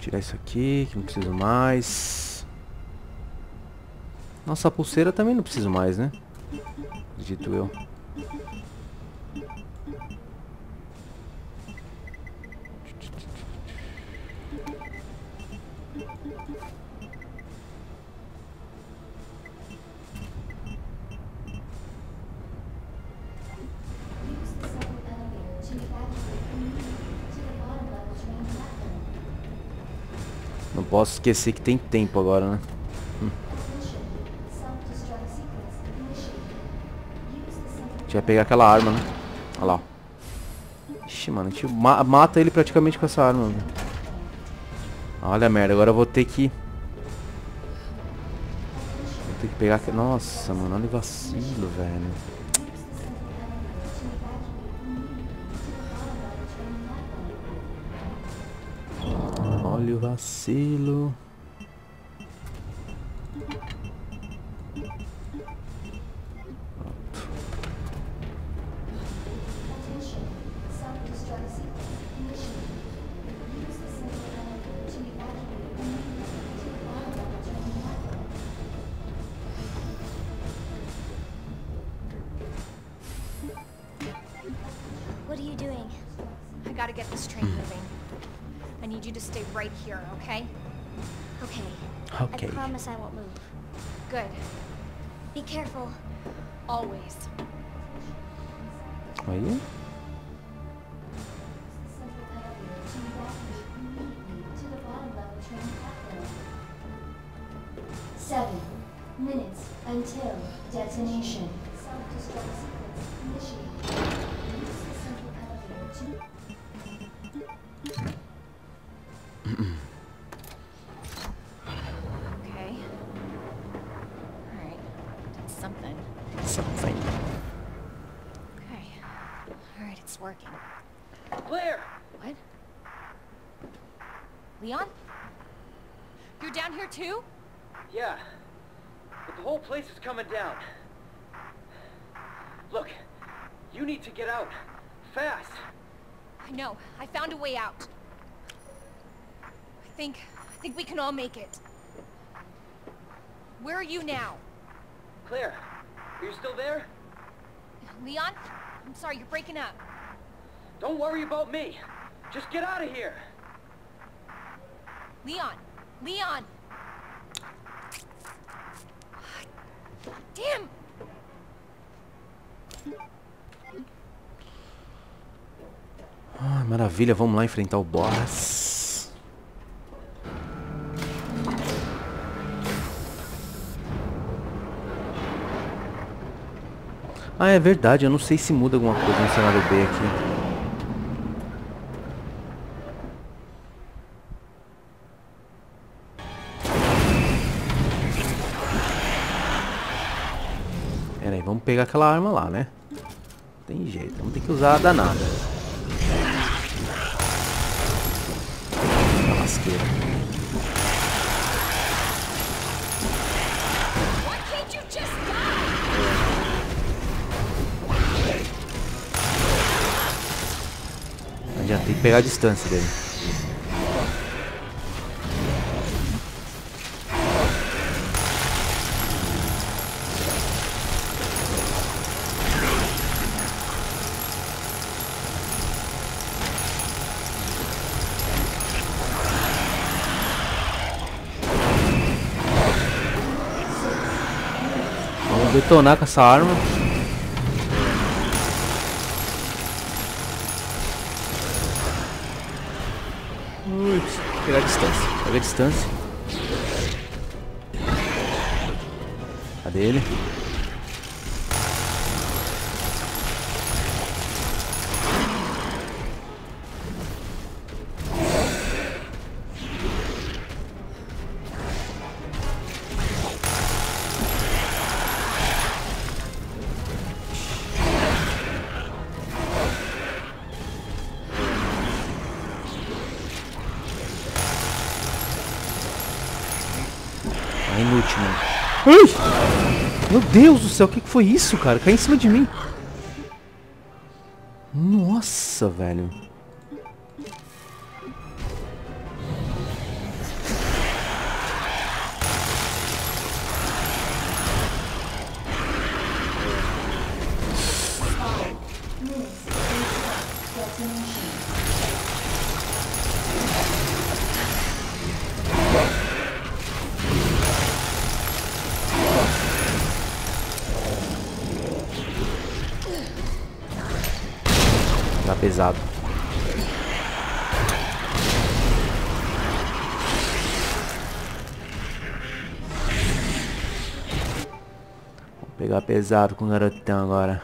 Tirar isso aqui, que não preciso mais. Nossa, a pulseira também não preciso mais, né? Acredito eu. Posso esquecer que tem tempo agora, né? Tinha que pegar aquela arma, né? Olha lá. Ixi, mano, a gente mata ele praticamente com essa arma. Mano. Olha a merda, agora eu vou ter que... Vou ter que pegar... Nossa, mano, olha o vacilo, velho. Olha o vacilo. Pronto. What are you doing? I gotta get this train moving. I need you to stay right here, okay? Okay. I promise I won't move. Good. Be careful. Always. Are you? Something. Okay. All right, it's working. Claire! What? Leon? You're down here too? Yeah. But the whole place is coming down. Look, you need to get out. Fast. I know. I found a way out. I think we can all make it. Where are you now? Claire, are you still there? Leon? I'm sorry, you're breaking up. Don't worry about me. Just get out of here. Leon! Leon! Damn! Ah, maravilha, vamos lá enfrentar o boss. Ah, é verdade, eu não sei se muda alguma coisa no cenário B aqui. Pegar aquela arma lá, né? Não tem jeito, vamos ter que usar a danada. A lasqueira. Já tem que pegar a distância dele. Detonar com essa arma. Ups, pegar a distância. Pega a distância. Cadê ele? Meu Deus do céu, o que foi isso, cara? Caiu em cima de mim. Nossa, velho. Pesado. Vou pegar pesado com o garotão agora.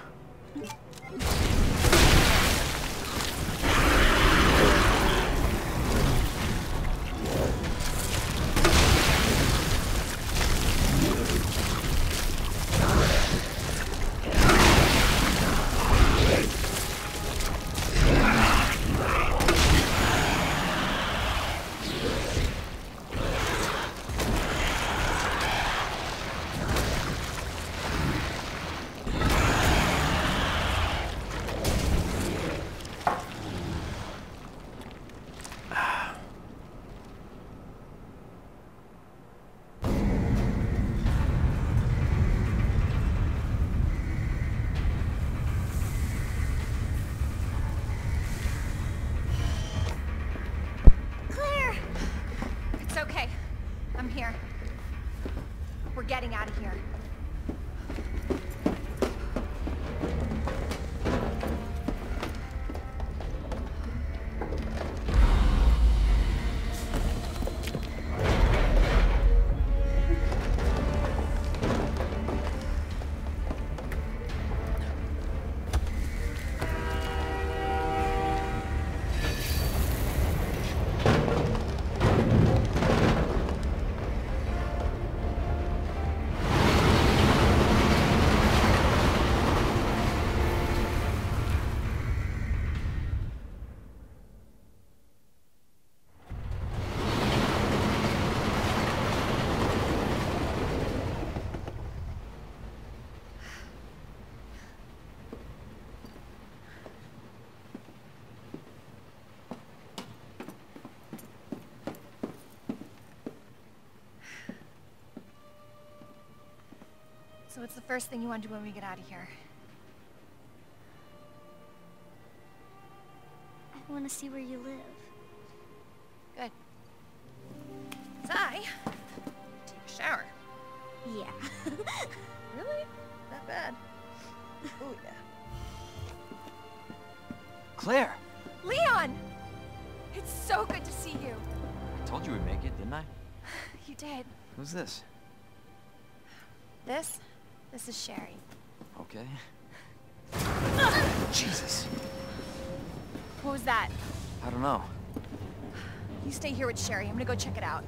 So what's the first thing you want to do when we get out of here? I want to see where you live. Good. So I take a shower. Yeah. Really? Not bad. Oh yeah. Claire! Leon! It's so good to see you. I told you we'd make it, didn't I? You did. Who's this? This? This is Sherry. Okay. Jesus. What was that? I don't know. You stay here with Sherry. I'm gonna go check it out.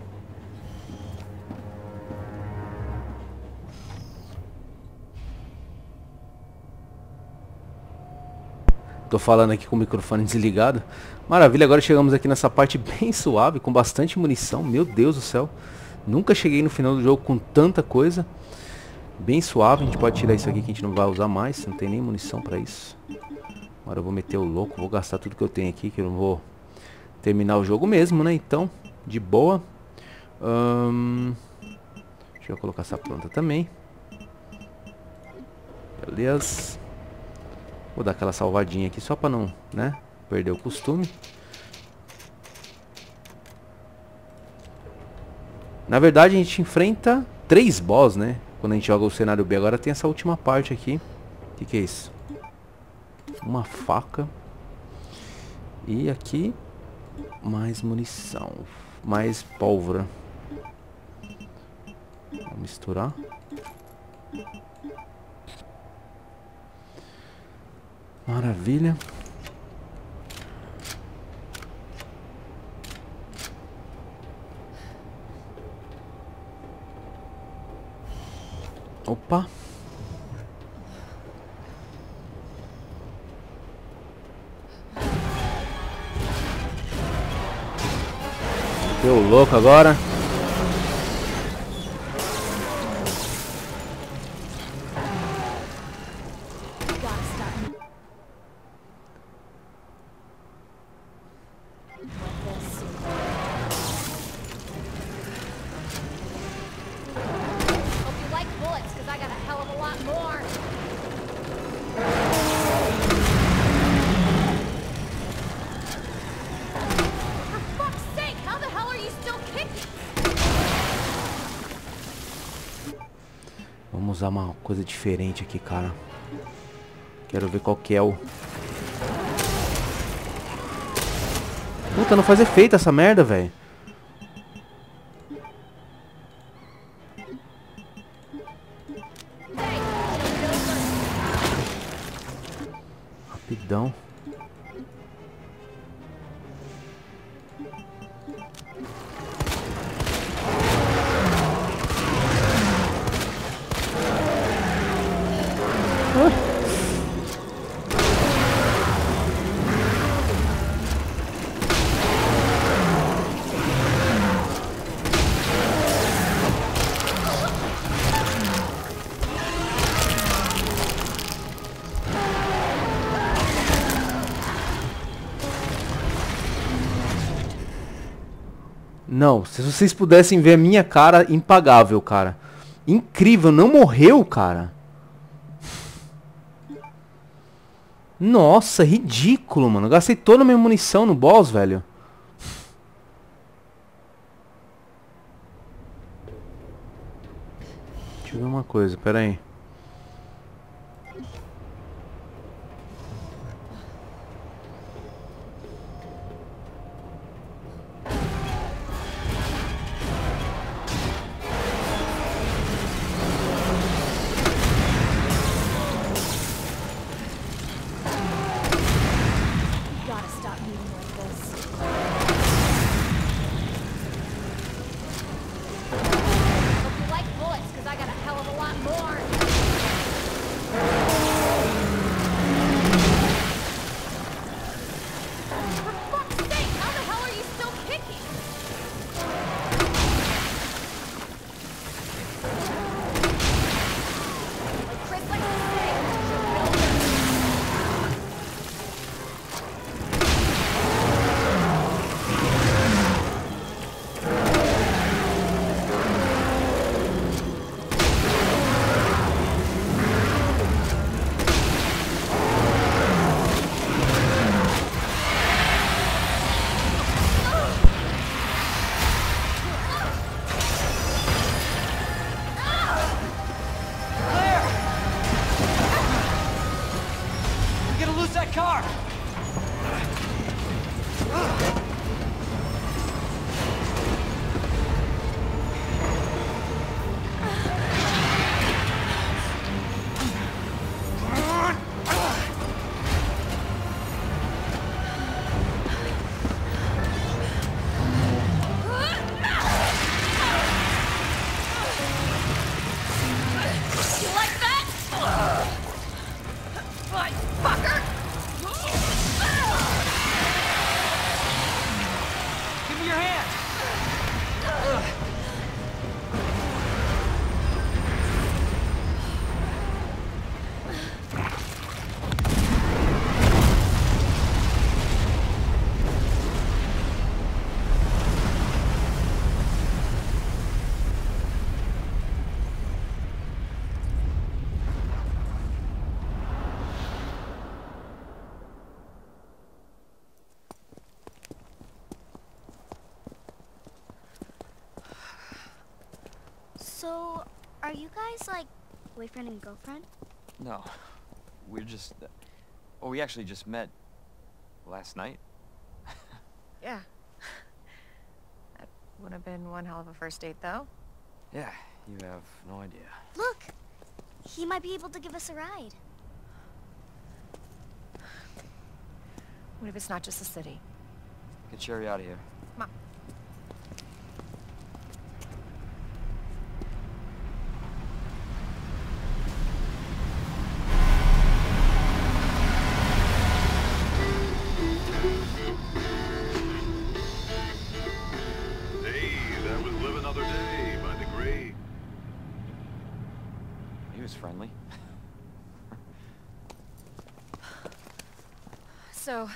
Tô falando aqui com o microfone desligado. Maravilha, agora chegamos aqui nessa parte bem suave, com bastante munição. Meu Deus do céu. Nunca cheguei no final do jogo com tanta coisa. Bem suave, a gente pode tirar isso aqui que a gente não vai usar mais. Não tem nem munição pra isso. Agora eu vou meter o louco, vou gastar tudo que eu tenho aqui, que eu não vou terminar o jogo mesmo, né? Então, de boa. Deixa eu colocar essa planta também. Beleza. Vou dar aquela salvadinha aqui só pra não, né, perder o costume. Na verdade a gente enfrenta 3 boss, né? Quando a gente joga o cenário B. Agora tem essa última parte aqui. O que que é isso? Uma faca. E aqui mais munição. Mais pólvora. Vou misturar. Maravilha. Opa. Deu louco agora. Vamos usar uma coisa diferente aqui, cara. Quero ver qual que é o... Puta, não faz efeito essa merda, velho. Rapidão. Não, se vocês pudessem ver a minha cara, impagável, cara. Incrível, não morreu, cara. Nossa, ridículo, mano. Eu gastei toda a minha munição no boss, velho. Deixa eu ver uma coisa, pera aí. More. loose that car! So, are you guys, like, boyfriend and girlfriend? No. We're just... Oh, we actually just met... last night. Yeah. That would have been one hell of a first date, though. Yeah, you have no idea. Look! He might be able to give us a ride. What if it's not just the city? Get Sherry out of here. Come on. So,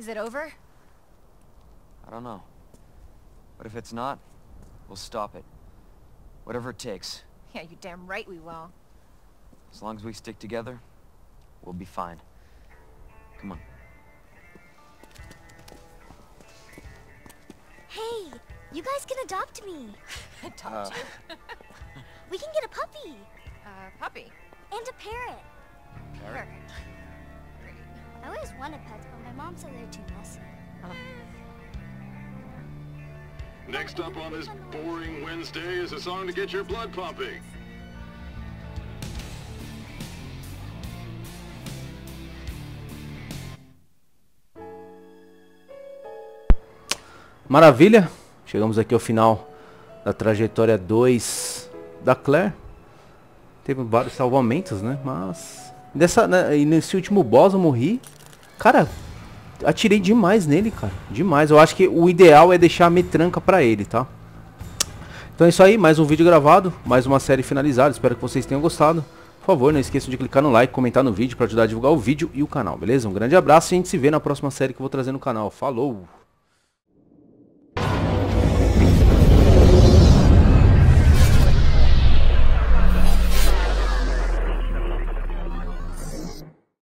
is it over? I don't know. But if it's not, we'll stop it. Whatever it takes. Yeah, you damn right we will. As long as we stick together, we'll be fine. Come on. Hey, you guys can adopt me. Adopt you? We can get a puppy. Puppy? And a parrot. Parrot? I always wanted pets, but my mom said they're too messy. Oh. Next up on this boring Wednesday is a song to get your blood pumping. Maravilha! Chegamos aqui ao final da trajetória 2 da Claire. Teve vários salvamentos, né? Mas... nesse último boss eu morri. Cara, atirei demais nele, cara. Demais. Eu acho que o ideal é deixar a metranca pra ele, tá? Então é isso aí. Mais um vídeo gravado. Mais uma série finalizada. Espero que vocês tenham gostado. Por favor, não esqueçam de clicar no like, comentar no vídeo pra ajudar a divulgar o vídeo e o canal, beleza? Um grande abraço e a gente se vê na próxima série que eu vou trazer no canal. Falou!